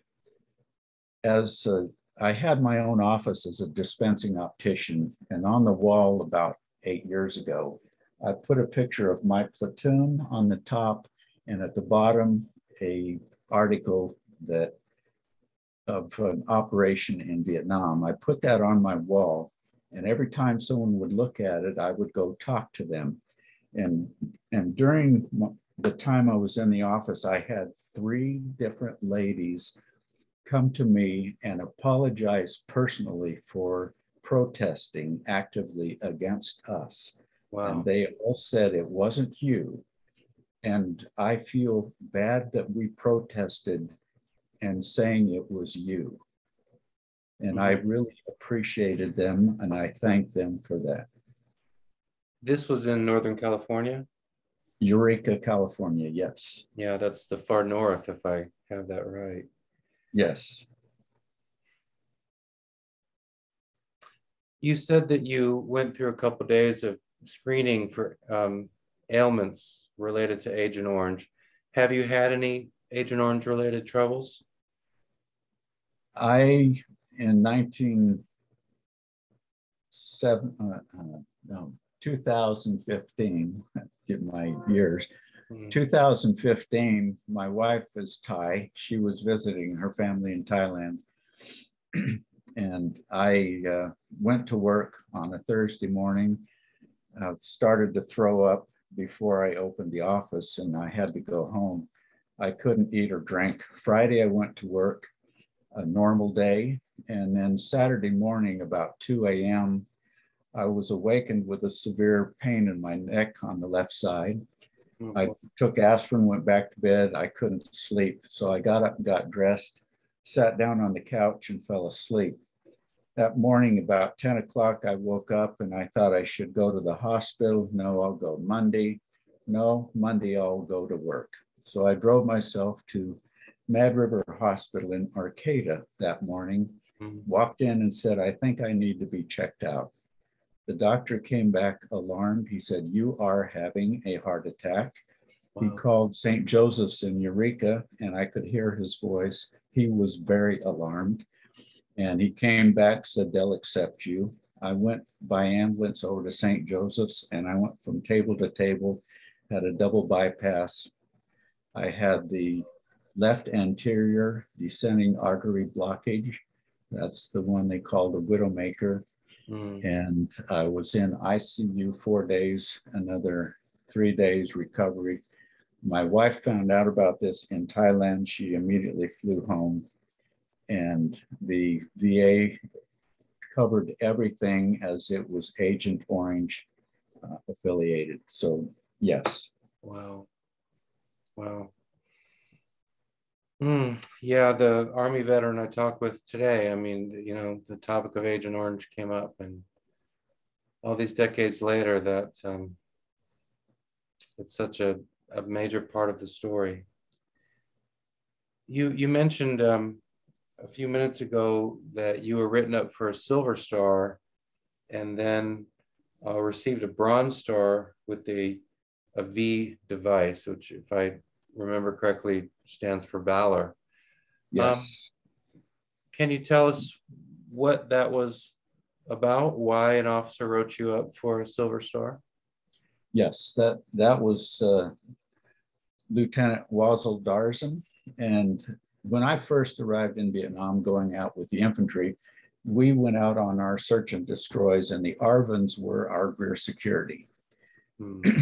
As a, I had my own office as a dispensing optician, and on the wall about eight years ago, I put a picture of my platoon on the top, and at the bottom, an article that of an operation in Vietnam. I put that on my wall, and every time someone would look at it, I would go talk to them, and and during my, the time I was in the office, I had three different ladies come to me and apologize personally for protesting actively against us. Wow. And they all said, it wasn't you. And I feel bad that we protested and saying it was you. And mm-hmm. I really appreciated them, and I thanked them for that. This was in Northern California? Eureka, California, yes. Yeah, that's the far north, if I have that right. Yes. you said that you went through a couple of days of screening for um, ailments related to Agent Orange. Have you had any Agent Orange related troubles? I, in nineteen seven, uh, uh, no, twenty fifteen, get my years, mm-hmm. two thousand fifteen, my wife is Thai. She was visiting her family in Thailand. And I uh, went to work on a Thursday morning, uh, started to throw up before I opened the office, and I had to go home. I couldn't eat or drink. Friday, I went to work, a normal day. And then Saturday morning, about two A M, I was awakened with a severe pain in my neck on the left side. Mm-hmm. I took aspirin, went back to bed. I couldn't sleep. So I got up and got dressed, sat down on the couch and fell asleep. That morning about ten o'clock, I woke up and I thought I should go to the hospital. No, I'll go Monday. No, Monday I'll go to work. So I drove myself to Mad River Hospital in Arcata that morning, mm-hmm. walked in and said, I think I need to be checked out. The doctor came back alarmed. He said, you are having a heart attack. Wow. He called Saint Joseph's in Eureka and I could hear his voice. He was very alarmed. And he came back, said, they'll accept you. I went by ambulance over to Saint Joseph's and I went from table to table, had a double bypass. I had the left anterior descending artery blockage. That's the one they call the widowmaker. Mm. And I was in I C U four days, another three days recovery. My wife found out about this in Thailand. She immediately flew home and the V A covered everything as it was Agent Orange uh, affiliated. So yes. Wow. Wow. Mm, yeah, the Army veteran I talked with today, I mean, you know, the topic of Agent Orange came up and all these decades later that um, it's such a, a major part of the story. You, you mentioned um, a few minutes ago that you were written up for a Silver Star and then uh, received a Bronze Star with a, a V device, which if I remember correctly, stands for Valor. Yes. Um, can you tell us what that was about? Why an officer wrote you up for a Silver Star? Yes, that, that was uh, Lieutenant Wazel Darzan. And when I first arrived in Vietnam going out with the infantry, we went out on our search and destroys and the A R Vs were our rear security.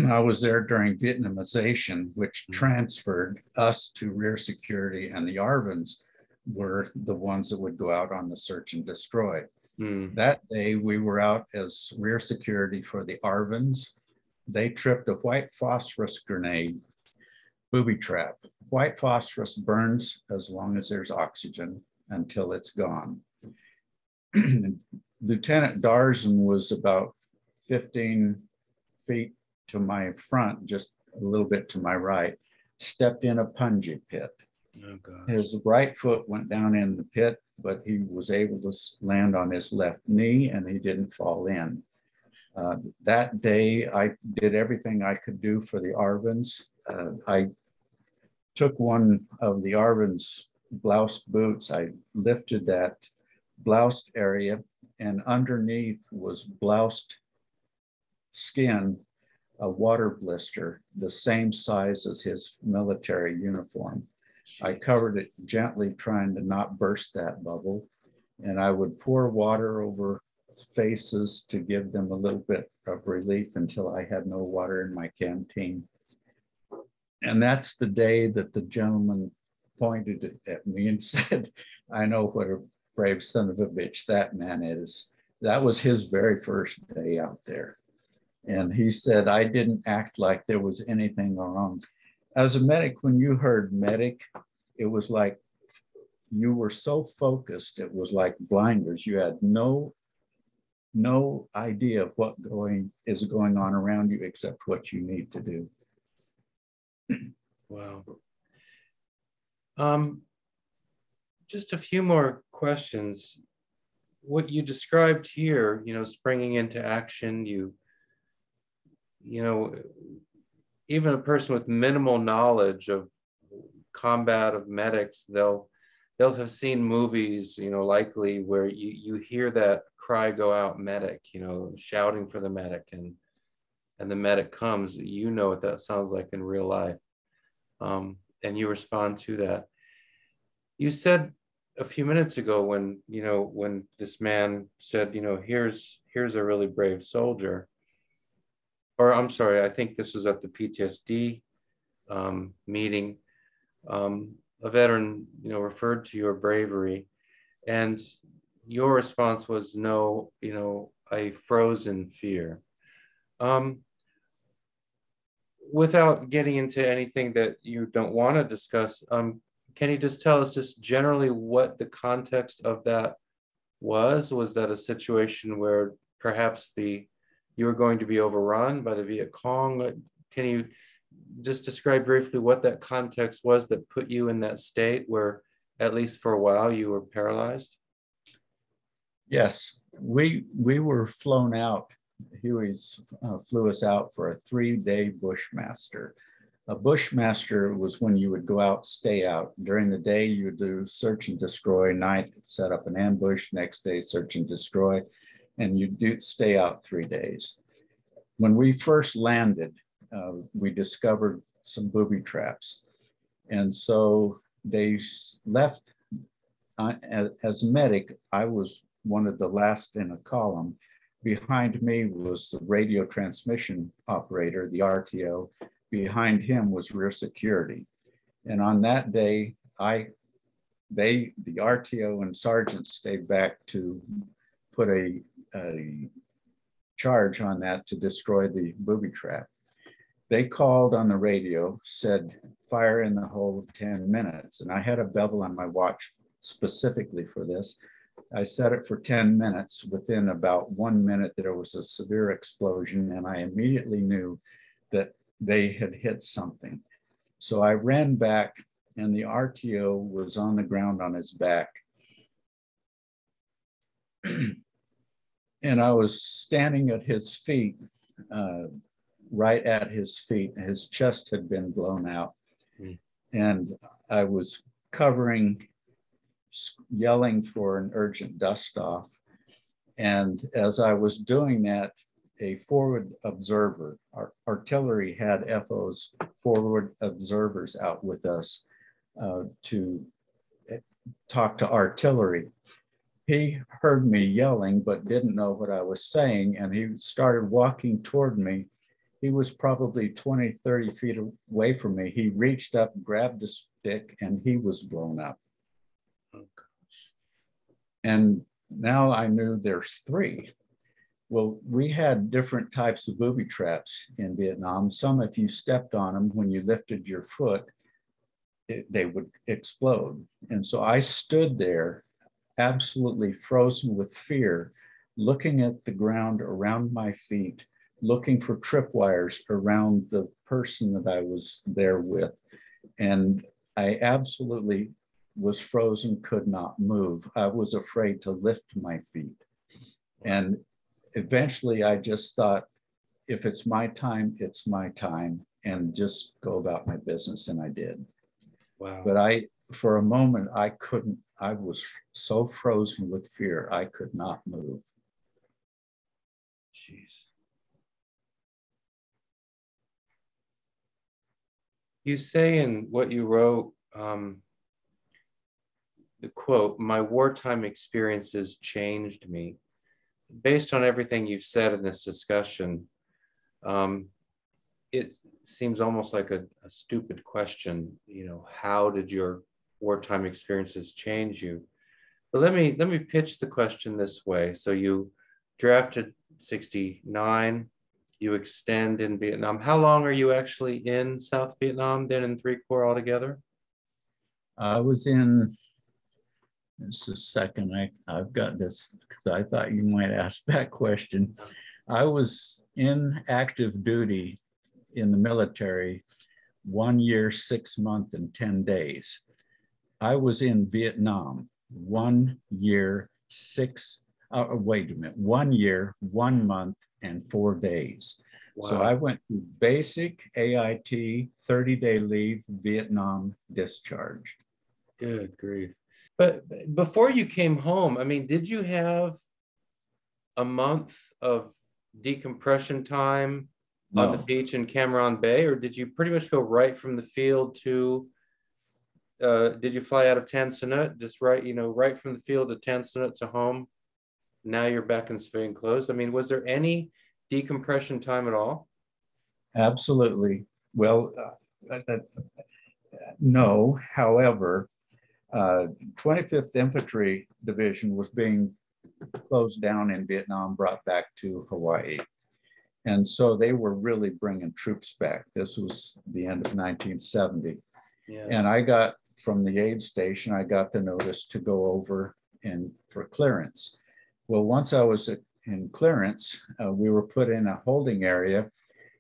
I was there during Vietnamization, which transferred us to rear security, and the A R Vs were the ones that would go out on the search and destroy. Mm. That day, we were out as rear security for the A R Vs. They tripped a white phosphorus grenade, booby trap. White phosphorus burns as long as there's oxygen until it's gone. Lieutenant Darzan was about fifteen feet to my front, just a little bit to my right, stepped in a punji pit. Oh, gosh. His right foot went down in the pit, but he was able to land on his left knee and he didn't fall in. Uh, that day, I did everything I could do for the A R Vs. Uh, I took one of the A R Vs' blouse boots. I lifted that bloused area and underneath was bloused skin, a water blister, the same size as his military uniform. I covered it gently, trying to not burst that bubble. And I would pour water over faces to give them a little bit of relief until I had no water in my canteen. And that's the day that the gentleman pointed at me and said, I know what a brave son of a bitch that man is. That was his very first day out there. And he said, I didn't act like there was anything wrong. As a medic, when you heard medic, it was like you were so focused, it was like blinders. You had no, no idea of what going is going on around you except what you need to do. Wow. Um, just a few more questions. what you described here, you know, springing into action, you, you know, even a person with minimal knowledge of combat, of medics, they'll, they'll have seen movies, you know, likely where you, you hear that cry, go out medic, you know, shouting for the medic, and, and the medic comes. You know what that sounds like in real life. Um, and you respond to that. You said a few minutes ago when, you know, when this man said, you know, here's, here's a really brave soldier, or I'm sorry, I think this was at the P T S D um, meeting, um, a veteran, you know, referred to your bravery, and your response was, no, you know, I froze in fear. Um, without getting into anything that you don't want to discuss, um, can you just tell us just generally what the context of that was? Was that a situation where perhaps the, you were going to be overrun by the Viet Cong? Can you just describe briefly what that context was that put you in that state where, at least for a while, you were paralyzed? Yes, we, we were flown out. Huey's uh, flew us out for a three-day Bushmaster. A Bushmaster was when you would go out, stay out. During the day, you would do search and destroy. Night, set up an ambush. Next day, search and destroy. And you do stay out three days. When we first landed, uh, we discovered some booby traps. And so they left, uh, as, as medic, I was one of the last in a column. Behind me was the radio transmission operator, the R T O. Behind him was rear security. And on that day, I, they, the R T O and sergeant stayed back to put a, a charge on that to destroy the booby trap. They called on the radio, said, fire in the hole ten minutes. And I had a bevel on my watch specifically for this. I set it for ten minutes. Within about one minute, there was a severe explosion, and I immediately knew that they had hit something. So I ran back, and the R T O was on the ground on his back. And I was standing at his feet, uh, right at his feet. His chest had been blown out. Mm. And I was covering, yelling for an urgent dust off. And as I was doing that, a forward observer, our artillery had F Os, forward observers, out with us uh, to talk to artillery. He heard me yelling, but didn't know what I was saying. And he started walking toward me. He was probably twenty, thirty feet away from me. He reached up, grabbed a stick, and he was blown up. And now I knew there's three. Well, we had different types of booby traps in Vietnam. Some, if you stepped on them, when you lifted your foot, it, they would explode. And so I stood there, absolutely frozen with fear, looking at the ground around my feet, looking for tripwires around the person that I was there with. And I absolutely was frozen, could not move. I was afraid to lift my feet. And eventually I just thought, if it's my time, it's my time, and just go about my business, and I did. Wow. But I, for a moment, I couldn't, I was so frozen with fear, I could not move. Jeez. You say in what you wrote, um, the quote, "My wartime experiences changed me." Based on everything you've said in this discussion, um, it seems almost like a, a stupid question. You know, how did your wartime experiences change you? But let me let me pitch the question this way. So you drafted sixty-nine, you extend in Vietnam. How long are you actually in South Vietnam then in Three Corps altogether? I was in. It's the second I, I've got this, because I thought you might ask that question. I was in active duty in the military one year, six months, and ten days. I was in Vietnam one year, six uh, wait a minute, one year, one month, and four days. Wow. So I went to basic A I T, thirty-day leave, Vietnam, discharged. Good grief. But before you came home, I mean, did you have a month of decompression time no. on the beach in Cameron Bay, or did you pretty much go right from the field to, uh, did you fly out of Tan Son Nhat, just right, you know, right from the field to Tan Son Nhat to home? Now you're back in civilian clothes. I mean, was there any decompression time at all? Absolutely. Well, uh, uh, no. However, uh, twenty-fifth Infantry Division was being closed down in Vietnam, brought back to Hawaii. And so they were really bringing troops back. This was the end of nineteen seventy. Yeah. And I got, from the aid station, I got the notice to go over and for clearance. Well, once I was at, in clearance, uh, we were put in a holding area,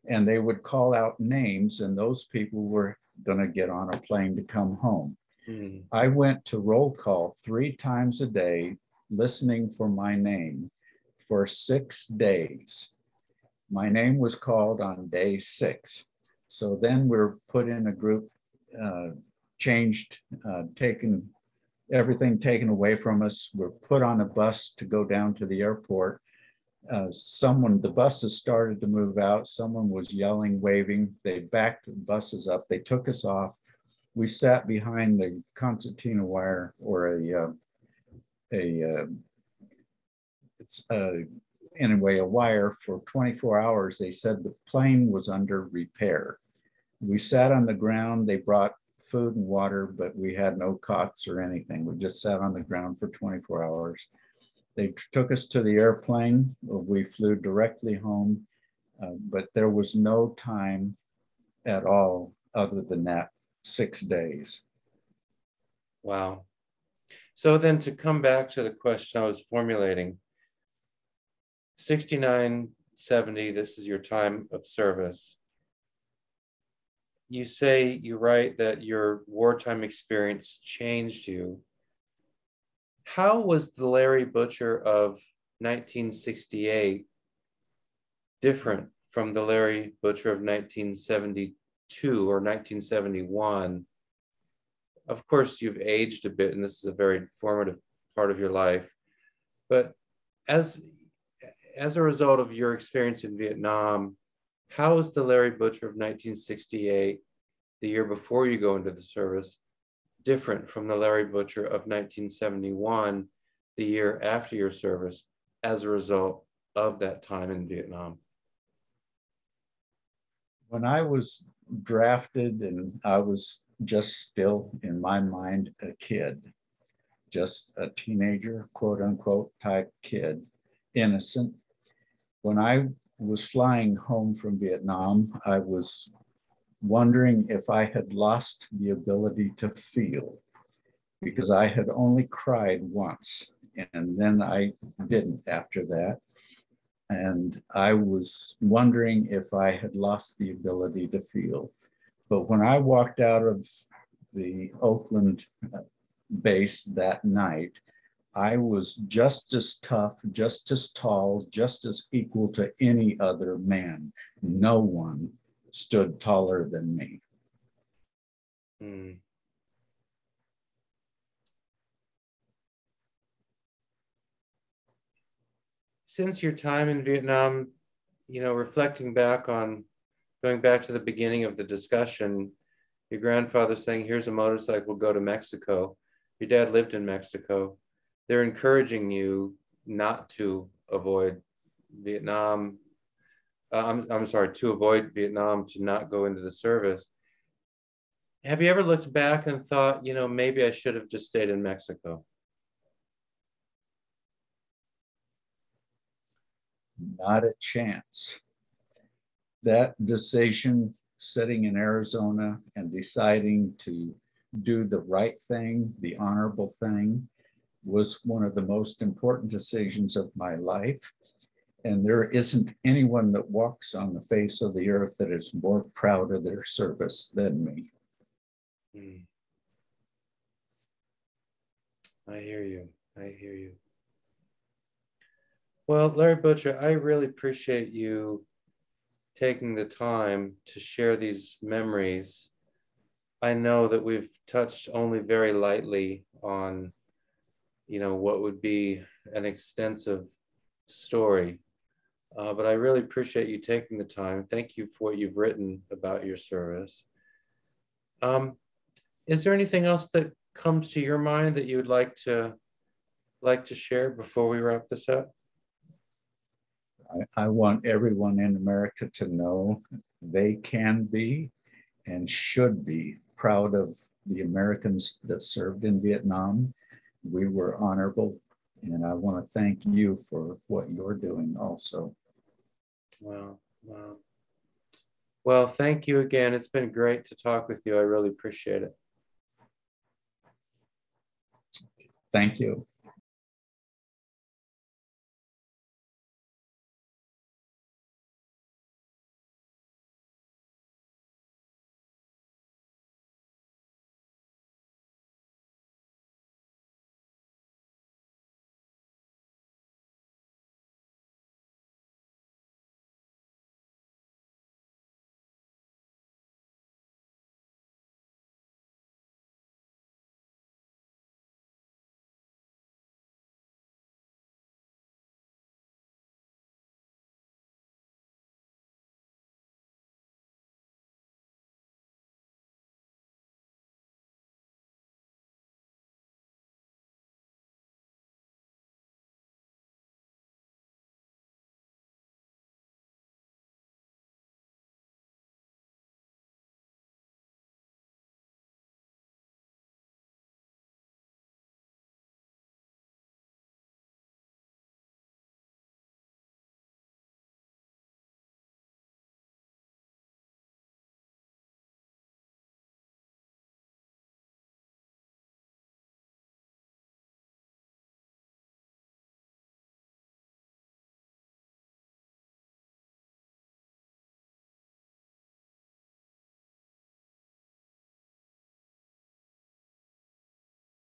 and they would call out names, and those people were going to get on a plane to come home. Mm. I went to roll call three times a day, listening for my name for six days. My name was called on day six. So then we're put in a group, uh, changed, uh, taken, everything taken away from us. We're put on a bus to go down to the airport. Uh, someone, the buses started to move out. Someone was yelling, waving. They backed the buses up. They took us off. We sat behind the concertina wire, or a, uh, a uh, it's uh, anyway, a wire for twenty-four hours. They said the plane was under repair. We sat on the ground. They brought food and water, but we had no cots or anything. We just sat on the ground for twenty-four hours. They took us to the airplane. We flew directly home, uh, but there was no time at all other than that six days. Wow. So then, to come back to the question I was formulating, sixty-nine, seventy, this is your time of service. You say, you write that your wartime experience changed you. How was the Larry Butcher of nineteen sixty-eight different from the Larry Butcher of nineteen seventy-two or nineteen seventy-one? Of course, you've aged a bit, and this is a very formative part of your life. But as, as a result of your experience in Vietnam, how is the Larry Butcher of nineteen sixty-eight, the year before you go into the service, different from the Larry Butcher of nineteen seventy-one, the year after your service, as a result of that time in Vietnam? When I was drafted, and I was just still, in my mind, a kid, just a teenager, quote unquote, type kid, innocent. When I was flying home from Vietnam, I was wondering if I had lost the ability to feel, because I had only cried once, and then I didn't after that. And I was wondering if I had lost the ability to feel. But when I walked out of the Oakland base that night, I was just as tough, just as tall, just as equal to any other man. No one stood taller than me. Mm. Since your time in Vietnam, you know, reflecting back on, going back to the beginning of the discussion, your grandfather saying, here's a motorcycle, go to Mexico. Your dad lived in Mexico. They're encouraging you not to avoid Vietnam. Uh, I'm, I'm sorry, to avoid Vietnam, to not go into the service. Have you ever looked back and thought, you know, maybe I should have just stayed in Mexico? Not a chance. That decision, sitting in Arizona and deciding to do the right thing, the honorable thing, was one of the most important decisions of my life. And there isn't anyone that walks on the face of the earth that is more proud of their service than me. Mm. I hear you. I hear you. Well, Larry Butcher, I really appreciate you taking the time to share these memories. I know that we've touched only very lightly on, you know, what would be an extensive story, uh, but I really appreciate you taking the time. Thank you for what you've written about your service. Um, is there anything else that comes to your mind that you would like to like to share before we wrap this up? I, I want everyone in America to know they can be and should be proud of the Americans that served in Vietnam. We were honorable, and I want to thank you for what you're doing also. Wow, wow. Well, thank you again. It's been great to talk with you. I really appreciate it. Thank you.